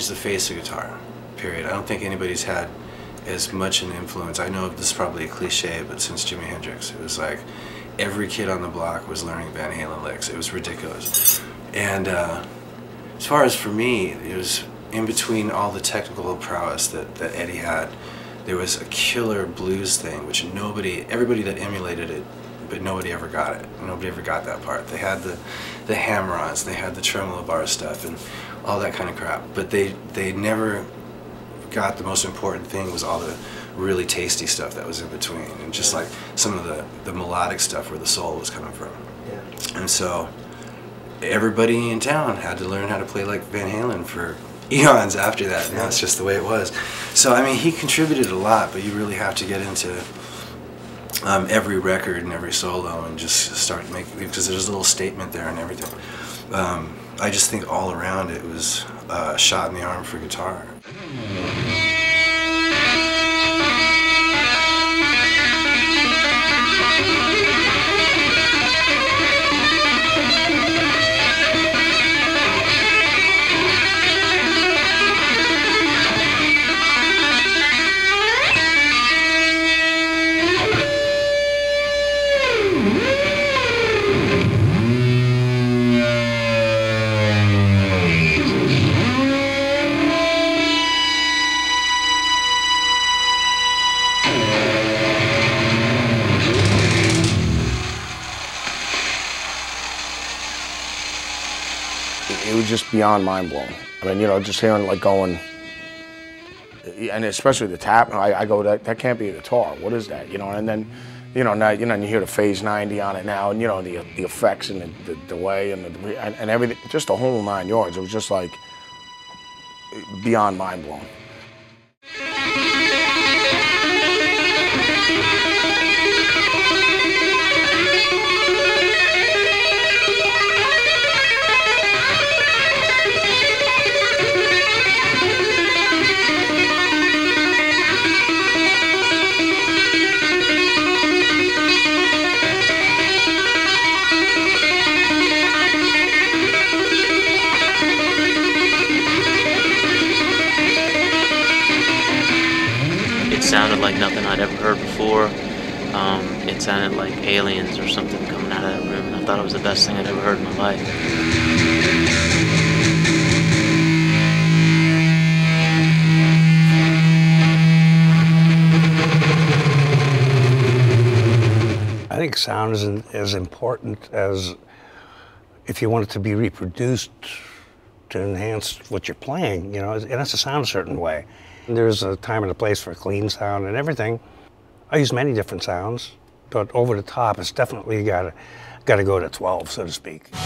changed the face of guitar, period. I don't think anybody's had as much an influence. I know this is probably a cliche, but since Jimi Hendrix, it was like every kid on the block was learning Van Halen licks. It was ridiculous. And as far as for me, it was in between all the technical prowess that Eddie had, there was a killer blues thing, which everybody that emulated it, but nobody ever got it. Nobody ever got that part. They had the hammer-ons, they had the tremolo bar stuff, and all that kind of crap. But they never got the most important thing, was all the really tasty stuff that was in between, and just like some of the melodic stuff where the soul was coming from. Yeah. And so everybody in town had to learn how to play like Van Halen for eons after that, and that's just the way it was. So I mean, he contributed a lot, but you really have to get into every record and every solo and just start making, because there's a little statement there and everything. I just think all around it was a shot in the arm for guitar. It was just beyond mind-blowing. I mean, you know, just hearing, like, going, and especially the tap, I go, that can't be a guitar. What is that? You know, and then, you know, now, you know, and you hear the Phase 90 on it now, and, you know, the effects and the delay and and everything, just the whole 9 yards. It was just, like, beyond mind-blowing. Sounded like nothing I'd ever heard before. It sounded like aliens or something coming out of that room, and I thought it was the best thing I'd ever heard in my life. I think sound is as important as if you want it to be reproduced to enhance what you're playing, you know, and it has to sound a certain way. There's a time and a place for clean sound and everything. I use many different sounds, but over the top, it's definitely gotta go to 12, so to speak. I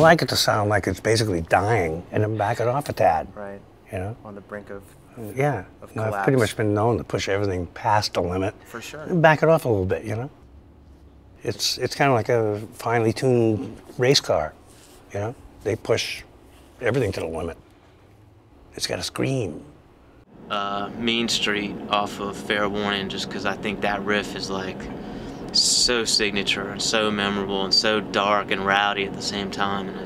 like it to sound like it's basically dying, and then back it off a tad. Right. You know? On the brink of of collapse. I've pretty much been known to push everything past the limit. For sure. And back it off a little bit, you know? It's kind of like a finely tuned race car, you know? They push everything to the limit. It's got to scream. Mean Street off of Fair Warning, just because I think that riff is like so signature and so memorable and so dark and rowdy at the same time, and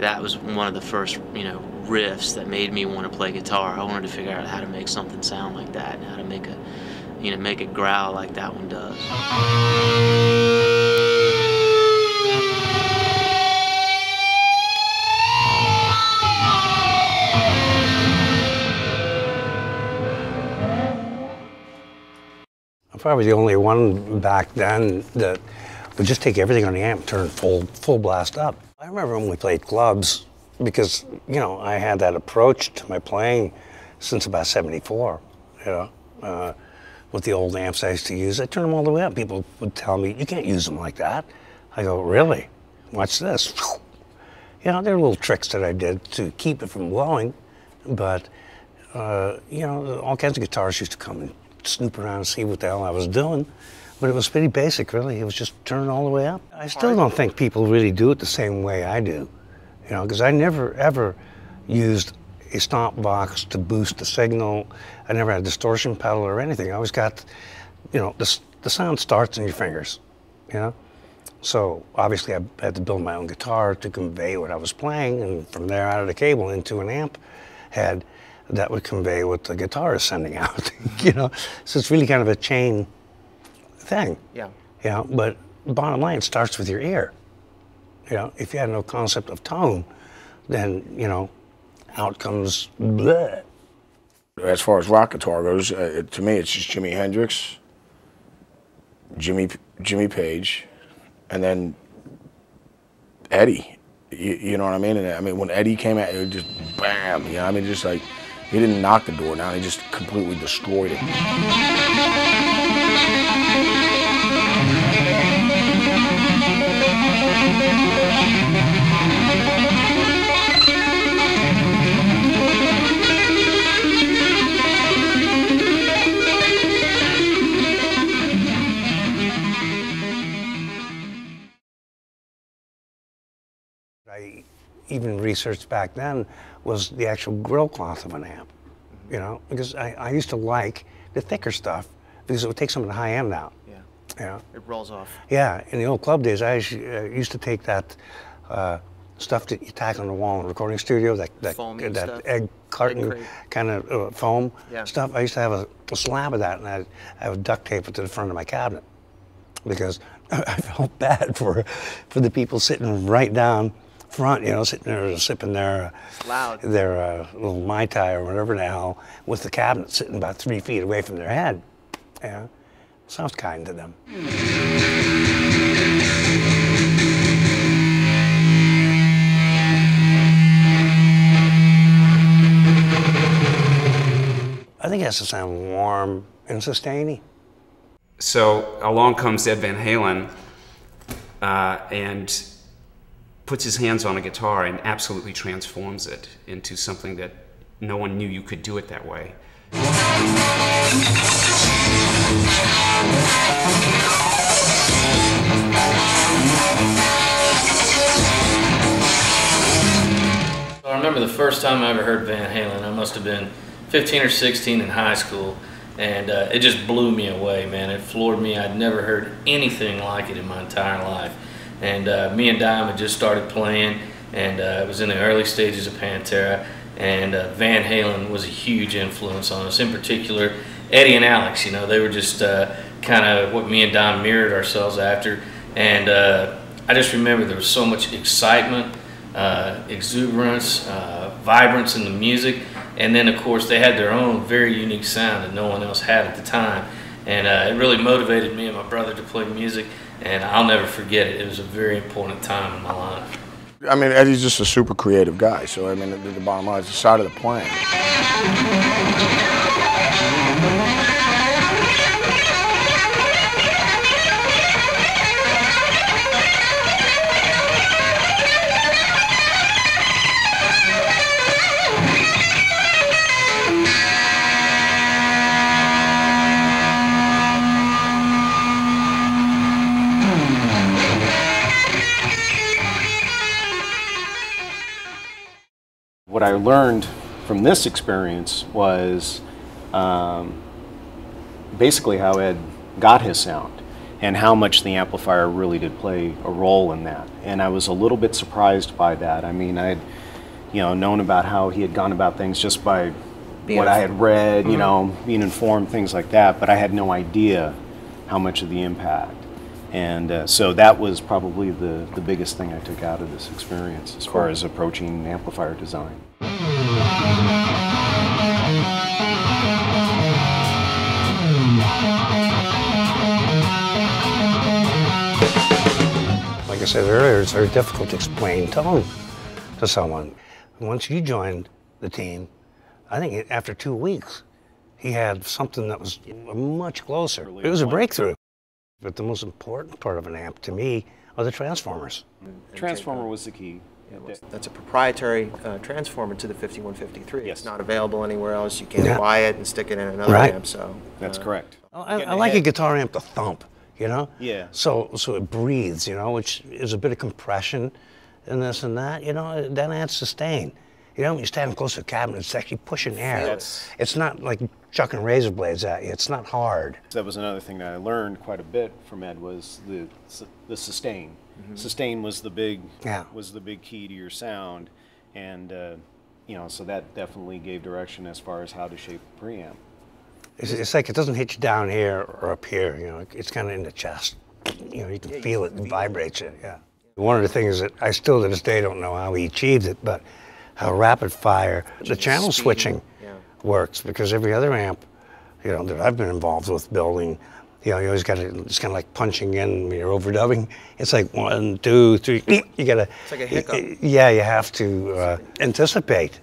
that was one of the first, you know, riffs that made me want to play guitar. I wanted to figure out how to make something sound like that, and how to make a, you know, make it growl like that one does. Probably the only one back then that would just take everything on the amp and turn full blast up. I remember when we played clubs, because, you know, I had that approach to my playing since about 74, you know, with the old amps I used to use. I turned them all the way up. People would tell me, you can't use them like that. I go, really? Watch this. You know, there were little tricks that I did to keep it from blowing, but, you know, all kinds of guitars used to come in, snoop around and see what the hell I was doing, but it was pretty basic, really. It was just turning all the way up. I still don't think people really do it the same way I do, you know, because I never ever used a stomp box to boost the signal. I never had a distortion pedal or anything. I always got, you know, the sound starts in your fingers, you know? So obviously I had to build my own guitar to convey what I was playing, and from there out of the cable into an amp head that would convey what the guitar is sending out, you know? So it's really kind of a chain thing. Yeah. You know, but bottom line, it starts with your ear. You know, if you had no concept of tone, then, you know, out comes bleh. As far as rock guitar goes, to me it's just Jimi Hendrix, Jimmy Page, and then Eddie. You know what I mean? And I mean, when Eddie came out, it was just bam. You know what I mean? Just like, he didn't knock the door down, he just completely destroyed it. I even researched back then was the actual grill cloth of an amp, you know, because I used to like the thicker stuff because it would take some of the high end out. Yeah. You know? It rolls off. Yeah. In the old club days, I used to take that stuff that you tack on the wall in the recording studio, that egg carton kind of foam stuff. I used to have a slab of that, and I would duct tape it to the front of my cabinet because I felt bad for the people sitting right down front, you know, sitting there sipping their little Mai Tai or whatever the hell, with the cabinet sitting about 3 feet away from their head. Yeah, sounds kind to them. I think it has to sound warm and sustainy. So along comes Ed Van Halen, and puts his hands on a guitar and absolutely transforms it into something that no one knew you could do it that way. I remember the first time I ever heard Van Halen. I must have been 15 or 16 in high school, and it just blew me away, man. It floored me. I'd never heard anything like it in my entire life. And me and Dime had just started playing, and it was in the early stages of Pantera, and Van Halen was a huge influence on us, in particular Eddie and Alex. You know, they were just kind of what me and Dime mirrored ourselves after, and I just remember there was so much excitement, exuberance, vibrance in the music, and then of course they had their own very unique sound that no one else had at the time, and it really motivated me and my brother to play music. And I'll never forget it. It was a very important time in my life. I mean, Eddie's just a super creative guy, so I mean, the bottom line is the side of the plane. What I learned from this experience was basically how Ed got his sound and how much the amplifier really did play a role in that. And I was a little bit surprised by that. I mean, I had, you know, known about how he had gone about things just by what I had read, you know, being informed, things like that, but I had no idea how much of the impact. And so that was probably the biggest thing I took out of this experience as far as approaching amplifier design. Like I said earlier, it's very difficult to explain tone to someone. Once you joined the team, I think after 2 weeks, he had something that was much closer. It was a breakthrough. But the most important part of an amp, to me, are the transformers. Transformer was the key. That's a proprietary transformer to the 5150 III. Yes. It's not available anywhere else. You can't buy it and stick it in another amp. So that's correct. I like a guitar amp to thump, you know. Yeah. So it breathes, you know, which is a bit of compression and this and that, you know, then add sustain. You know, when you stand close to the cabinet, it's actually pushing air. Yes. It's not like chucking razor blades at you. It's not hard. That was another thing that I learned quite a bit from Ed was the sustain. Mm-hmm. Sustain was the big key to your sound, and you know, so that definitely gave direction as far as how to shape a preamp. It's like it doesn't hit you down here or up here. You know, it's kind of in the chest. You know, you can feel it and vibrates it. Yeah. One of the things that I still to this day don't know how he achieved it, but how rapid fire the channel switching works, because every other amp, you know, that I've been involved with building, you know, you always got to, it's kind of like punching in, you're overdubbing. It's like 1, 2, 3, you got to. It's like a hiccup. Yeah, you have to anticipate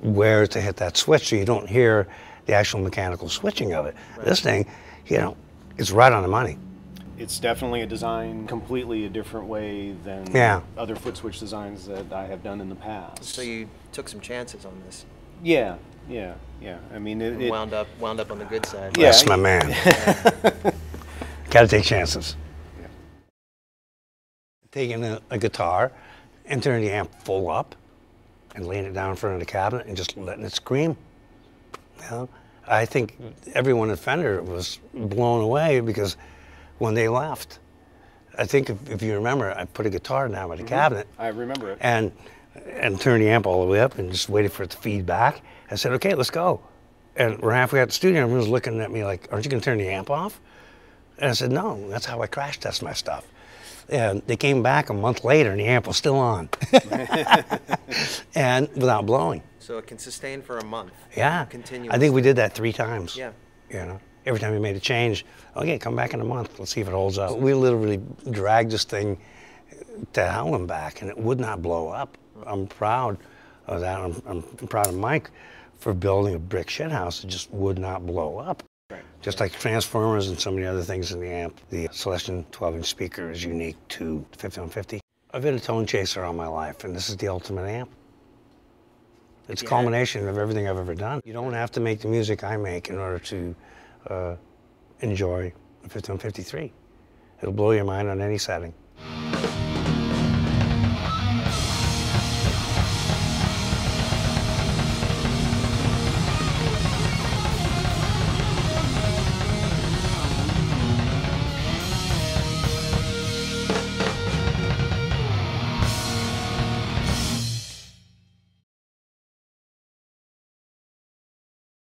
where to hit that switch so you don't hear the actual mechanical switching of it. Right. This thing, you know, it's right on the money. It's definitely a design completely a different way than other foot switch designs that I have done in the past. So you took some chances on this. Yeah, yeah, yeah. I mean, it wound up on the good side. Yeah, that's my man. Gotta take chances. Yeah. Taking a guitar and turning the amp full up and laying it down in front of the cabinet and just letting it scream. You know, I think everyone at Fender was blown away because when they left, I think if you remember, I put a guitar down by the cabinet. I remember it. And turned the amp all the way up and just waited for it to feed back. I said, okay, let's go. And we're halfway out the studio, and everyone's looking at me like, aren't you gonna turn the amp off? And I said, no, that's how I crash test my stuff. And they came back a month later and the amp was still on. And without blowing. So it can sustain for a month. Yeah, continuously. I think we did that 3 times. Yeah. You know? Every time we made a change, okay, come back in a month, let's see if it holds up. We literally dragged this thing to hell and back, and it would not blow up. I'm proud of that. I'm proud of Mike for building a brick shit house that just would not blow up. Right. Just like transformers and so many other things in the amp, the Celestion 12-inch speaker is unique to 5150. I've been a tone chaser all my life, and this is the ultimate amp. It's a culmination of everything I've ever done. You don't have to make the music I make in order to enjoy the 5150 III. It'll blow your mind on any setting.